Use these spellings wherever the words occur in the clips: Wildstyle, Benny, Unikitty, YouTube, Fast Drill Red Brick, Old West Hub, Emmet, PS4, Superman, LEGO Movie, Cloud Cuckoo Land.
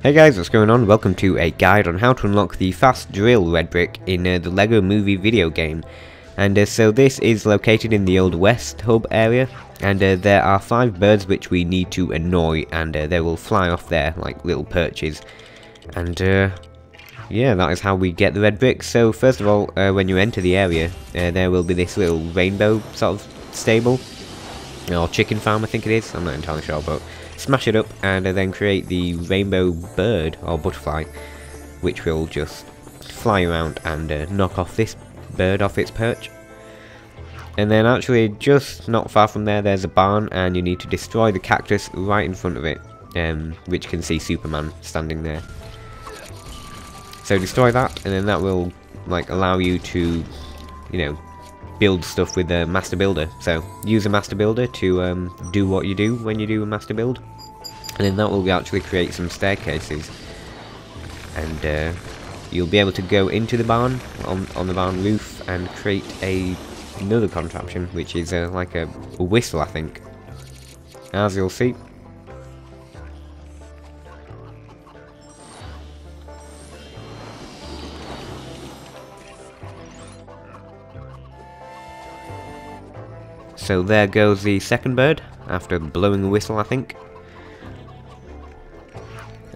Hey guys, what's going on? Welcome to a guide on how to unlock the fast drill red brick in the LEGO Movie video game. And so this is located in the Old West Hub area, and there are 5 birds which we need to annoy, and they will fly off there like little perches. And yeah, that is how we get the red brick. So first of all, when you enter the area, there will be this little rainbow sort of stable, or chicken farm I think it is, I'm not entirely sure, but smash it up and then create the rainbow bird or butterfly, which will just fly around and knock off this bird off its perch. And then actually just not far from there, there's a barn, and you need to destroy the cactus right in front of it, which can see Superman standing there. So destroy that, and then that will like allow you to, you know, build stuff with a master builder. So use a master builder to do what you do when you do a master build, and then that will actually create some staircases, and you'll be able to go into the barn on the barn roof and create another contraption, which is like a whistle I think, as you'll see. So there goes the second bird, after blowing a whistle I think.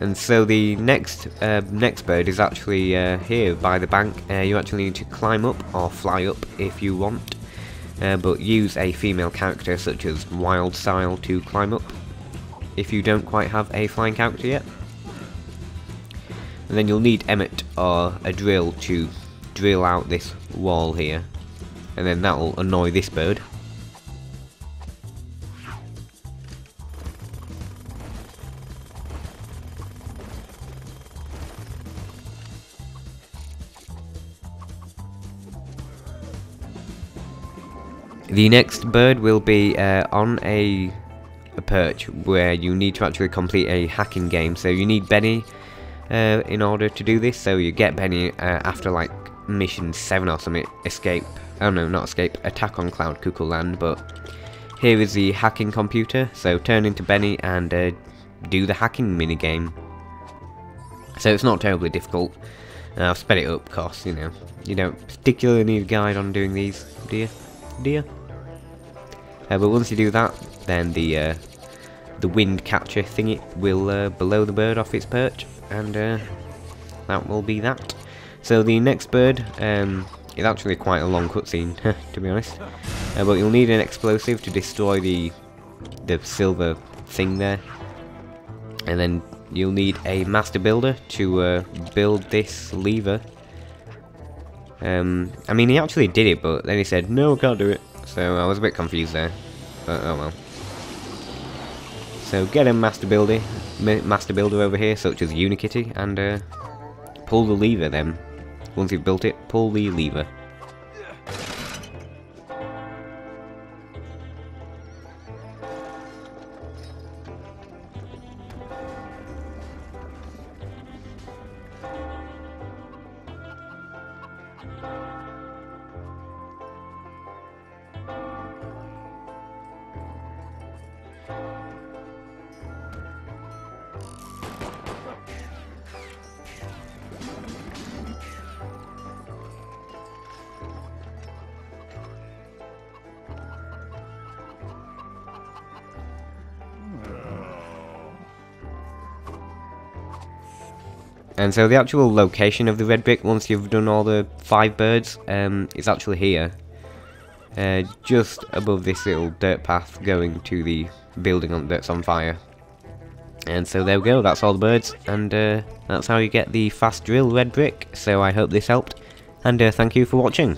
And so the next bird is actually here by the bank. You actually need to climb up or fly up if you want, but use a female character such as Wildstyle to climb up if you don't quite have a flying character yet. And then you'll need Emmet or a drill to drill out this wall here, and then that will annoy this bird. The next bird will be on a perch where you need to actually complete a hacking game. So you need Benny in order to do this. So you get Benny after like mission 7 or something. Attack on Cloud Cuckoo Land. But here is the hacking computer. So turn into Benny and do the hacking minigame. So it's not terribly difficult. I've sped it up because, you know, you don't particularly need a guide on doing these, do you? But once you do that, then the wind catcher thingy will blow the bird off its perch, and that will be that. So the next bird, it's actually quite a long cutscene to be honest, but you'll need an explosive to destroy the silver thing there, and then you'll need a master builder to build this lever. I mean, he actually did it, but then he said, no, I can't do it. So I was a bit confused there, but oh well. So get a master builder over here, such as Unikitty, and pull the lever then. Once you've built it, pull the lever. And so the actual location of the red brick, once you've done all the 5 birds, is actually here, just above this little dirt path going to the building that's on fire. And so there we go, that's all the birds, and that's how you get the fast drill red brick. So I hope this helped, and thank you for watching.